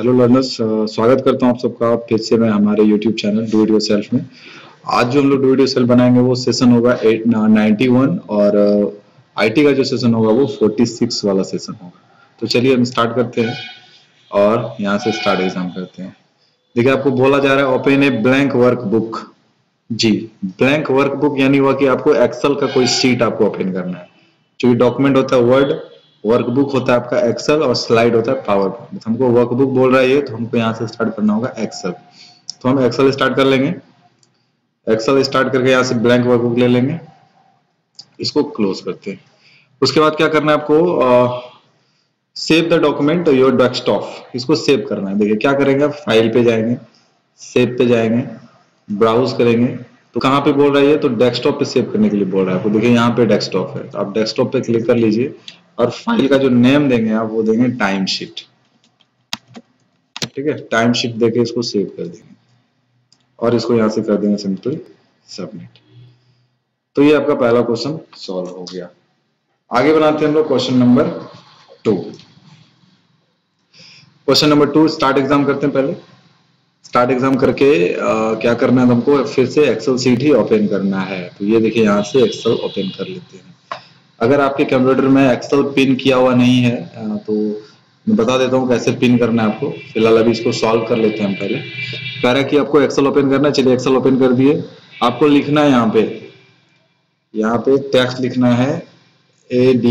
Hello learners, स्वागत करता हूं आप सबका फिर से मैं हमारे YouTube channel do it yourself में। आज जो हम लोग डू इट योरसेल्फ बनाएंगे वो सेशन होगा 91 और आईटी का जो सेशन होगा वो 46 वाला सेशन होगा। तो चलिए हम स्टार्ट करते हैं और यहाँ से स्टार्ट एग्जाम करते हैं। देखिए आपको बोला जा रहा है open a blank workbook. जी, ब्लैंक वर्क बुक यानी हुआ कि आपको एक्सेल का कोई शीट आपको ओपन करना है। जो डॉक्यूमेंट होता है वर्ड, वर्कबुक होता है आपका एक्सेल और स्लाइड होता है पावर पॉइंट। हमको वर्कबुक बोल रहा है ये, तो हमको यहाँ से स्टार्ट करना होगा एक्सेल। तो हम एक्सेल स्टार्ट कर लेंगे। एक्सेल स्टार्ट करके यहाँ से ब्लैंक वर्कबुक ले लेंगे, इसको क्लोज करते हैं। उसके बाद क्या करना है आपको, save the document your desktop, इसको सेव करना है। देखिए क्या करेंगे, आप फाइल पे जाएंगे, सेव पे जाएंगे, ब्राउज करेंगे। तो कहाँ पे बोल रहा है ये, तो डेस्कटॉप पे सेव करने के लिए बोल रहा है आपको। देखिए यहाँ पे डेस्कटॉप है, तो आप डेस्कटॉप पे क्लिक कर लीजिए और फाइल का जो नेम देंगे आप वो देंगे टाइम शीट। ठीक है, टाइम शीट देके इसको सेव कर देंगे और इसको यहाँ से कर देंगे सिंपल सबमिट। तो ये आपका पहला क्वेश्चन सॉल्व हो गया। आगे बनाते हैं हम लोग question number 2। Question number 2 start exam करते हैं। पहले स्टार्ट एग्जाम करके क्या करना है, तो हमको फिर से एक्सेल शीट ही ओपन करना है। तो ये देखिए यहाँ से एक्सेल ओपन कर लेते हैं। अगर आपके कंप्यूटर में एक्सेल पिन किया हुआ नहीं है तो मैं बता देता हूँ कैसे पिन करना है आपको। फिलहाल अभी इसको सॉल्व कर लेते हैं हम। पहले कह रहा कि आपको एक्सेल ओपन करना है, चलिए एक्सेल ओपन कर दिए। आपको लिखना है यहाँ पे टेक्स्ट लिखना है Adobe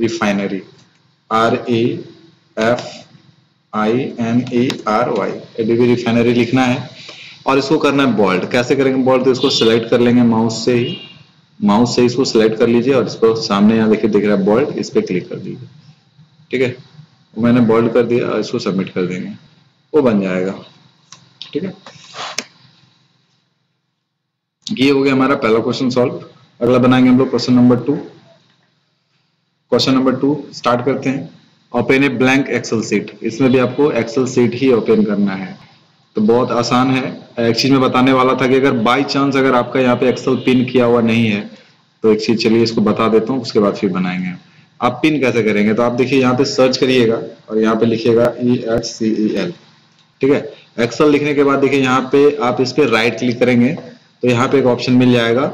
refinery RAFINARY Adobe refinery लिखना है और इसको करना है बोल्ड। कैसे करेंगे बोल्ड, तो इसको सिलेक्ट कर लेंगे माउस से इसको सिलेक्ट कर लीजिए और इसको सामने यहाँ देखिए दिख रहा है बोल्ड, इस पर क्लिक कर दीजिए। ठीक है, मैंने बोल्ड कर दिया और इसको सबमिट कर देंगे, वो बन जाएगा। ठीक है, ये हो गया हमारा पहला क्वेश्चन सॉल्व। अगला बनाएंगे हम लोग question number 2। Question number 2 start करते हैं। Open a blank Excel sheet. इसमें भी आपको एक्सेल शीट ही ओपन करना है, तो बहुत आसान है। एक चीज में बताने वाला था कि अगर बाय चांस अगर आपका यहाँ पे एक्सेल पिन किया हुआ नहीं है तो एक चीज चलिए इसको बता देता हूँ, उसके बाद फिर बनाएंगे। आप पिन कैसे करेंगे, तो आप देखिए यहाँ पे सर्च करिएगा और यहाँ पे लिखिएगा EXCEL। ठीक है, एक्सेल लिखने के बाद देखिए यहाँ पे आप इस पर राइट क्लिक करेंगे तो यहाँ पे एक ऑप्शन मिल जाएगा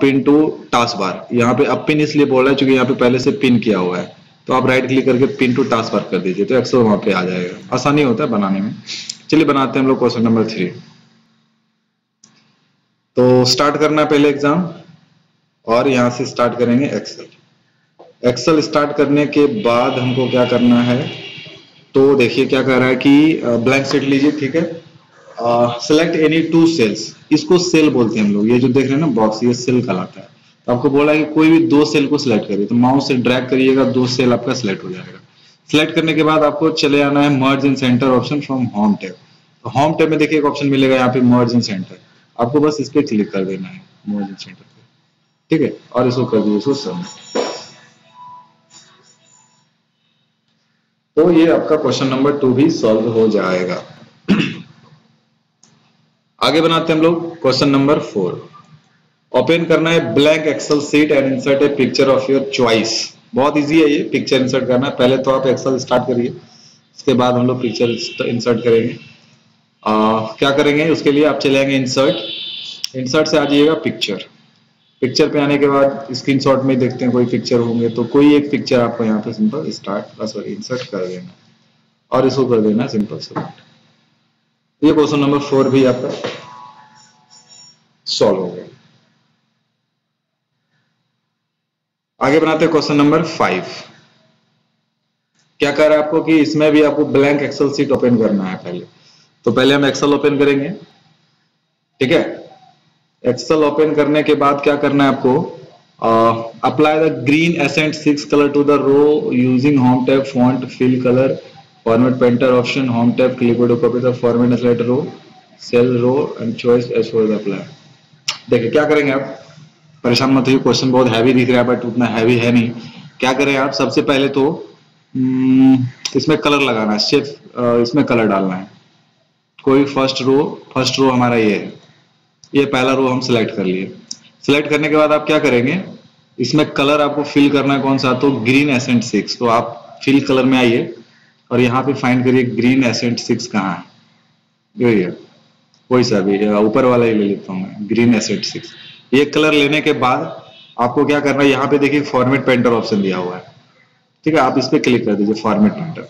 पिन टू टास्क बार। यहाँ पे अब पिन इसलिए बोल रहा है क्योंकि यहाँ पे पहले से पिन किया हुआ है, तो आप राइट क्लिक करके पिन टू टास्क बार कर दीजिए तो एक्सेल वहाँ पे आ जाएगा। आसानी होता है बनाने में। चलिए बनाते हैं हम लोग क्वेश्चन नंबर 3। तो स्टार्ट करना है पहले एग्जाम और यहाँ से स्टार्ट करेंगे एक्सेल। एक्सेल स्टार्ट करने के बाद हमको क्या करना है, तो देखिए क्या कह रहा है कि ब्लैंक शीट लीजिए। ठीक है, सेलेक्ट एनी 2 सेल्स, इसको सेल बोलते हैं हम लोग। ये जो देख रहे हैं ना बॉक्स, ये सेल कहलाता है। तो आपको बोला है कि कोई भी 2 सेल को सिलेक्ट करिए, तो माउस से ड्रैग करिएगा, 2 सेल आपका सिलेक्ट हो जाएगा। सेलेक्ट करने के बाद आपको चले आना है merge and centre option from home tab. तो होम टैब में देखिए एक ऑप्शन मिलेगा यहाँ पे मर्ज एंड सेंटर, आपको बस इस पर क्लिक कर देना है मर्ज एंड सेंटर पे। ठीक है, और इसको कर दीजिए, इसको सबमिट। तो ये आपका क्वेश्चन नंबर 2 भी सॉल्व हो जाएगा। आगे बनाते हैं हम लोग क्वेश्चन नंबर 4। ओपन करना है blank Excel sheet and insert a picture of your choice. बहुत इजी है ये पिक्चर इंसर्ट करना। पहले तो आप एक्सेल स्टार्ट करिए, उसके बाद हम लोग पिक्चर इंसर्ट करेंगे। क्या करेंगे उसके लिए आप चले जाएंगे इंसर्ट से आ जाइएगा पिक्चर पे। आने के बाद स्क्रीनशॉट में देखते हैं कोई पिक्चर होंगे, तो कोई एक पिक्चर आपको यहाँ पे सिंपल इंसर्ट कर देना और इसको कर देना सिंपल सबमिट। ये क्वेश्चन नंबर 4 भी आपका सॉल्व हो गया। आगे बनाते हैं क्वेश्चन नंबर 5। क्या कह रहा है आपको कि इसमें भी आपको ब्लैंक एक्सेल शीट ओपन करना है पहले। तो पहले हम एक्सेल ओपन करेंगे। ठीक है, एक्सेल ओपन करने के बाद क्या करना है आपको, apply the green accent 6 colour to the row using home tab font fill colour format painter option home tab clipboard copy the format select row cell row and choice as for the apply. देखिए क्या करेंगे आप, परेशान मत होइए, question बहुत heavy दिख रहा है बट उतना हैवी है नहीं। क्या करें आप, सबसे पहले तो इसमें कलर लगाना है, सिर्फ इसमें कलर डालना है। कोई फर्स्ट रो हमारा ये है, ये पहला रो हम सिलेक्ट कर लिए। सिलेक्ट करने के बाद आप क्या करेंगे, इसमें कलर आपको फिल करना है कौन सा, तो ग्रीन एसेंट 6। तो आप फिल कलर में आइए और यहाँ पे फाइंड करिए ग्रीन एसेंट 6 कहाँ है। ये कोई सा भी ऊपर वाला ही ले लेता हूँ मैं, ग्रीन एसेंट 6। ये कलर लेने के बाद आपको क्या करना है, यहाँ पे देखिए फॉर्मेट पेंटर ऑप्शन दिया हुआ है, ठीक है, आप इस पर क्लिक कर दीजिए फॉर्मेट पेंटर।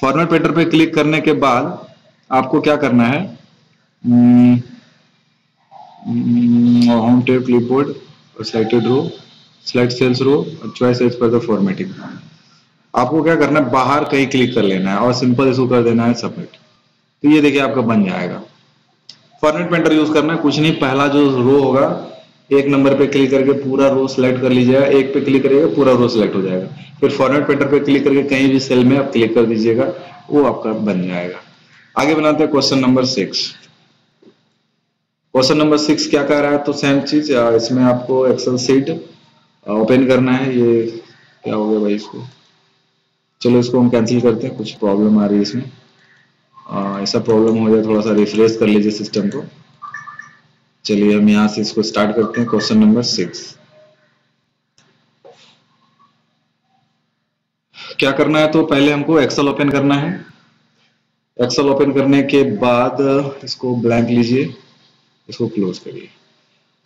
फॉर्मेट पेंटर पे क्लिक करने के बाद आपको क्या करना है, होम टैब, क्लिपबोर्ड और selected row, select cells row और चॉइस सेल्स पर फॉर्मेटिंग। आपको क्या करना है, बाहर कहीं क्लिक कर लेना है और सिंपल इसको कर देना है सबमिट। तो ये देखिए आपका बन जाएगा। फॉर्मेट पेंटर यूज करना है, कुछ नहीं, पहला जो रो होगा एक नंबर पे क्लिक करके पूरा रो सिलेक्ट कर लीजिएगा, एक पे क्लिक करिएगा पूरा रो सिलेक्ट हो जाएगा, फिर फॉर्मेट पेंटर पे क्लिक करके कहीं भी सेल में आप क्लिक कर दीजिएगा, वो आपका बन जाएगा। आगे बनाते हैं क्वेश्चन नंबर 6। क्वेश्चन नंबर 6 क्या कह रहा है, तो सेम चीज, इसमें आपको एक्सेल शीट ओपन करना है। ये क्या हो गया भाई, इसको चलो इसको हम कैंसिल करते हैं, कुछ प्रॉब्लम आ रही है इसमें, ऐसा प्रॉब्लम हो जाए, थोड़ा सा रिफ्रेश कर लीजिए सिस्टम को। चलिए हम यहाँ से इसको स्टार्ट करते हैं, क्वेश्चन नंबर 6। क्या करना है, तो पहले हमको एक्सेल ओपन करना है। एक्सेल ओपन करने के बाद इसको ब्लैंक लीजिए, इसको क्लोज करिए।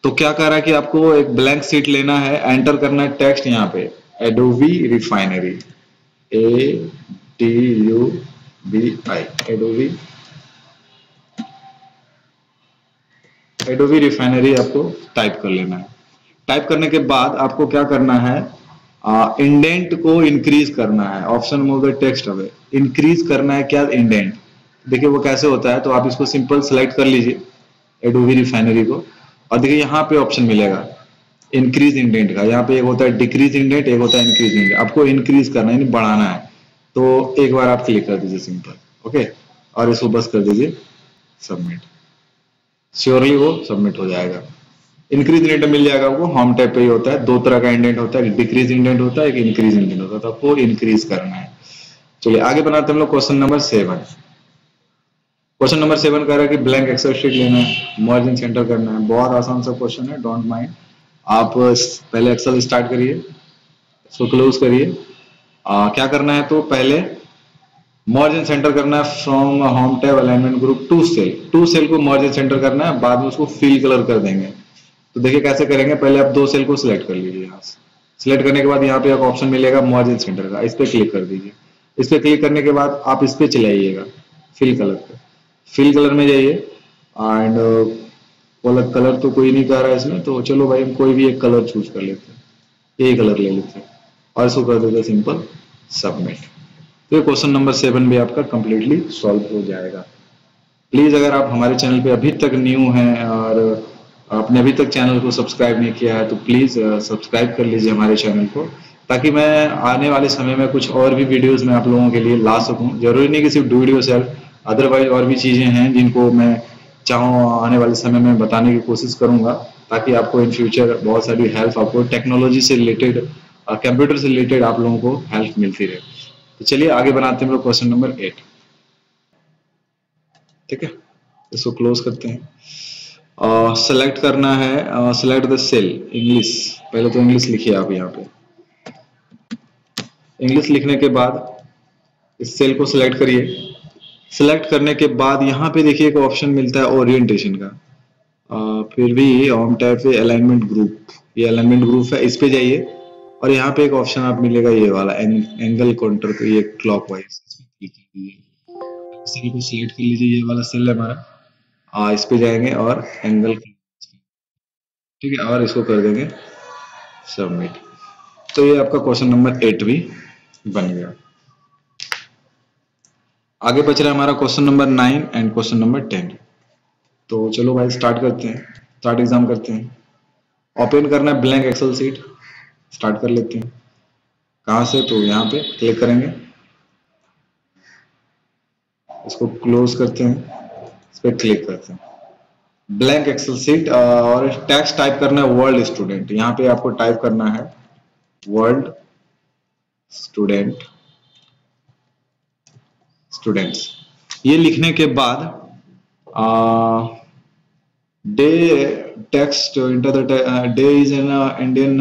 तो क्या कह रहा है कि आपको एक ब्लैंक शीट लेना है, एंटर करना है टेक्स्ट यहाँ पे Adobe refinery, ADUBI, Adobe, Adobe refinery आपको टाइप कर लेना है। टाइप करने के बाद आपको क्या करना है, इंडेंट को इंक्रीज करना है, ऑप्शन में होगा टेक्स्ट अवे, इंक्रीज करना है क्या इंडेंट। देखिए वो कैसे होता है, तो आप इसको सिंपल सेलेक्ट कर लीजिए एडोबी रिफाइनरी को, और देखिए यहाँ पे ऑप्शन मिलेगा इंक्रीज इंडेंट का। यहाँ पे एक होता है डिक्रीज इंडेंट, एक होता है इंक्रीज इंडेंट। आपको इंक्रीज करना है, बढ़ाना है, तो एक बार आप क्लिक कर दीजिए सिंपल, ओके, और इसको बस कर दीजिए सबमिट। श्योरली वो सबमिट हो जाएगा। इंक्रीज इंडेंट मिल जाएगा आपको, होम टैब पे ही होता है। दो तरह का इंडेंट होता है, एक डिक्रीज इंडेंट होता है, एक इंक्रीज इंडेंट होता है, तो आपको इंक्रीज करना है। चलिए आगे बनाते हैं हम लोग क्वेश्चन नंबर 7। क्वेश्चन नंबर 7 कह रहा है कि ब्लैंक एक्सेल शीट लेना है, मार्जिन सेंटर करना है। बहुत आसान सा क्वेश्चन है, डोंट माइंड। आप पहले एक्सेल स्टार्ट करिए, इसको क्लोज करिए। क्या करना है, तो पहले मार्जिन सेंटर करना है from home tab alignment group to cell. To cell को मार्जिन सेंटर करना है, बाद में उसको फिल कलर कर देंगे। तो देखिए कैसे करेंगे, पहले आप दो सेल को सिलेक्ट कर लीजिए। यहाँ से सिलेक्ट करने के बाद यहाँ पे एक ऑप्शन मिलेगा मार्जिन सेंटर का, इस पर क्लिक कर दीजिए। इस पर क्लिक करने के बाद आप इस पर चले आइएगा फिल कलर पर, फिल कलर में जाइए एंड अलग कलर तो कोई नहीं कर रहा है इसमें, तो चलो भाई हम कोई भी एक कलर चूज कर लेते हैं, यही कलर ले लेते हैं और इसको कर देते हैं सिंपल सबमिट। तो ये क्वेश्चन नंबर 7 भी आपका कंप्लीटली सॉल्व हो जाएगा। प्लीज अगर आप हमारे चैनल पे अभी तक न्यू हैं और आपने अभी तक चैनल को सब्सक्राइब नहीं किया है, तो प्लीज सब्सक्राइब कर लीजिए हमारे चैनल को, ताकि मैं आने वाले समय में कुछ और भी वीडियोज में आप लोगों के लिए ला सकूँ। जरूरी नहीं कि सिर्फ डू इट योरसेल्फ, अदरवाइज और भी चीजें हैं जिनको मैं चाहूँ आने वाले समय में बताने की कोशिश करूंगा, ताकि आपको इन फ्यूचर बहुत सारी हेल्प, आपको टेक्नोलॉजी से रिलेटेड, कंप्यूटर से रिलेटेड आप लोगों को हेल्प मिलती रहे। तो चलिए आगे बनाते हैं हम लोग क्वेश्चन नंबर 8, ठीक है, इसको क्लोज करते हैं। सेलेक्ट करना है, सेलेक्ट द सेल इंग्लिश। पहले तो इंग्लिश लिखिए आप यहाँ पे। इंग्लिश लिखने के बाद इस सेल को सिलेक्ट करिए। सेलेक्ट करने के बाद यहाँ पे देखिए एक ऑप्शन मिलता है ओरिएंटेशन का, फिर भी होम टैब पे अलाइनमेंट ग्रुप, ये अलाइनमेंट ग्रुप है, इस पे जाइए और यहाँ पे एक ऑप्शन आप मिलेगा ये वाला एंगल काउंटर, तो ये क्लॉकवाइज सेल को सिलेक्ट कर लीजिए। ये वाला सेल है हमारा, इस पे जाएंगे और एंगल, ठीक है, और इसको कर देंगे सबमिट। तो ये आपका क्वेश्चन नंबर 8 भी बन गया। आगे बच रहा है हमारा question number 9 and question number 10। तो चलो भाई स्टार्ट करते हैं, स्टार्ट एग्जाम करते हैं। ओपन करना है ब्लैंक एक्सेल शीट, स्टार्ट कर लेते हैं। कहाँ से, तो यहाँ पे क्लिक करेंगे, इसको क्लोज करते हैं, इस पर क्लिक करते हैं। ब्लैंक एक्सेल शीट और टेक्स्ट टाइप करना है वर्ल्ड स्टूडेंट। यहाँ पे आपको टाइप करना है वर्ल्ड स्टूडेंट स्टूडेंट्स। ये लिखने के बाद day text enter the day is an Indian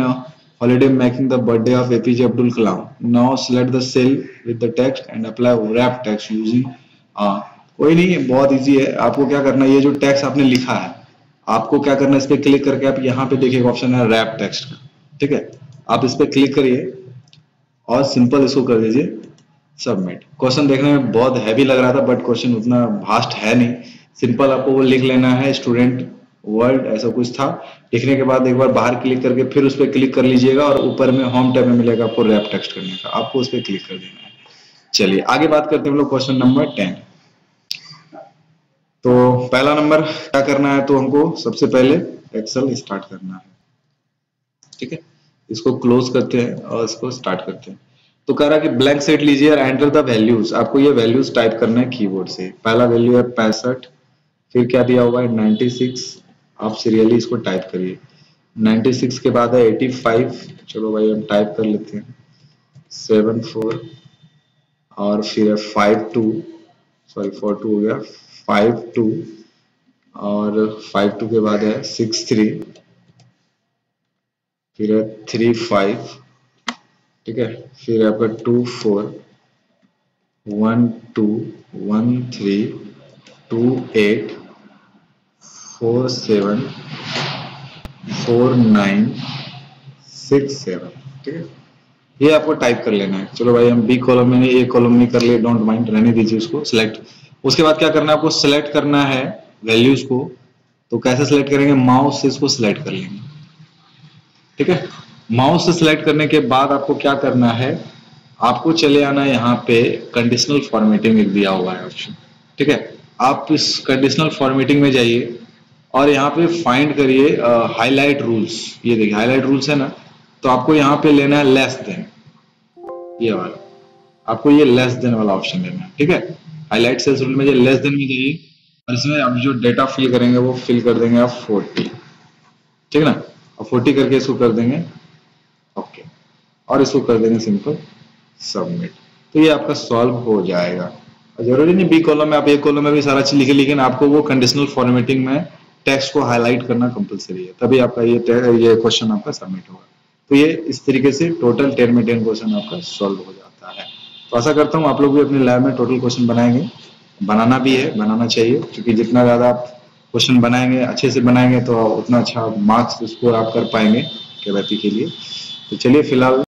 holiday making the birthday of APJ Abdul Kalam. Now select the cell with the text and apply wrap text using a. कोई नहीं, बहुत easy है। आपको क्या करना है, ये जो टेक्स्ट आपने लिखा है आपको क्या करना है, इस पर क्लिक करके आप यहाँ पे देखिए ऑप्शन है रैप टेक्स्ट का, ठीक है, आप इस पर क्लिक करिए और सिंपल इसको कर दीजिए सबमिट। क्वेश्चन देखने में बहुत हैवी लग रहा था बट क्वेश्चन उतना भास्ट है नहीं, सिंपल आपको वो लिख लेना है स्टूडेंट वर्ल्ड ऐसा कुछ था। लिखने के बाद एक बार बाहर क्लिक करके फिर उस पर क्लिक कर लीजिएगा और ऊपर में होम टैब में मिलेगा आपको रैप टेक्स्ट करने का, आपको उस पर क्लिक कर देना है। चलिए आगे बात करते हैं हम लोग क्वेश्चन नंबर 10। तो पहला नंबर क्या करना है, तो हमको सबसे पहले एक्सेल स्टार्ट करना है, ठीक है, इसको क्लोज करते हैं और इसको स्टार्ट करते हैं। तो कह रहा है कि ब्लैंक सेट लीजिए और एंटर द वैल्यूज, आपको ये वैल्यूज टाइप करना है कीबोर्ड से। पहला वैल्यू है 65, फिर क्या दिया हुआ है 96, आप सीरियली इसको टाइप करिए। 96 के बाद है 85, चलो भाई हम टाइप कर लेते हैं 74 और फिर है 42 हो गया 52 और 52 के बाद है 63, फिर है 35, ठीक है, फिर है आपका 24 12 13 28 47 49 67, ठीक है, ये आपको टाइप कर लेना है। चलो भाई हम बी कॉलम में ए कॉलम में कर लिए, डोंट माइंड, रहने दीजिए उसको सिलेक्ट। उसके बाद क्या करना है, आपको सिलेक्ट करना है वैल्यूज को, तो कैसे सिलेक्ट करेंगे, माउस से इसको सिलेक्ट कर लेंगे, ठीक है। माउस से सिलेक्ट करने के बाद आपको क्या करना है, आपको चले आना है यहाँ पे कंडीशनल फॉर्मेटिंग एक दिया हुआ है ऑप्शन, ठीक है, आप इस कंडीशनल फॉर्मेटिंग में जाइए और यहाँ पे फाइंड करिए हाईलाइट रूल्स। ये देखिए हाईलाइट रूल्स है ना, तो आपको यहाँ पे लेना है लेस देन, ये वाला, आपको ये लेस देन वाला ऑप्शन लेना है, ठीक है। हाईलाइट सेल्स रूल में ये लेस देन में जाइए और इसमें आप जो डेटा फिल करेंगे वो फिल कर देंगे आप 40, ठीक है ना, और 40 करके इसको कर देंगे ओके और इसको कर देंगे सिंपल सबमिट। तो ये आपका सॉल्व हो जाएगा। जरूरी नहीं बी कॉलम में आप ए कॉलम में भी सारा चीज लिखे, लेकिन आपको वो कंडीशनल फॉर्मेटिंग में टेक्स्ट को हाईलाइट करना कंपलसरी है, तभी आपका ये क्वेश्चन आपका सबमिट होगा। तो ये इस तरीके से टोटल 10 में 10 क्वेश्चन आपका सॉल्व हो जाता है। तो आशा करता हूँ आप लोग भी अपने लैब में टोटल क्वेश्चन बनाएंगे, बनाना भी है, बनाना चाहिए, क्योंकि जितना ज़्यादा आप क्वेश्चन बनाएंगे अच्छे से बनाएंगे तो उतना अच्छा मार्क्स उसको आप कर पाएंगे के लिए। तो चलिए फिलहाल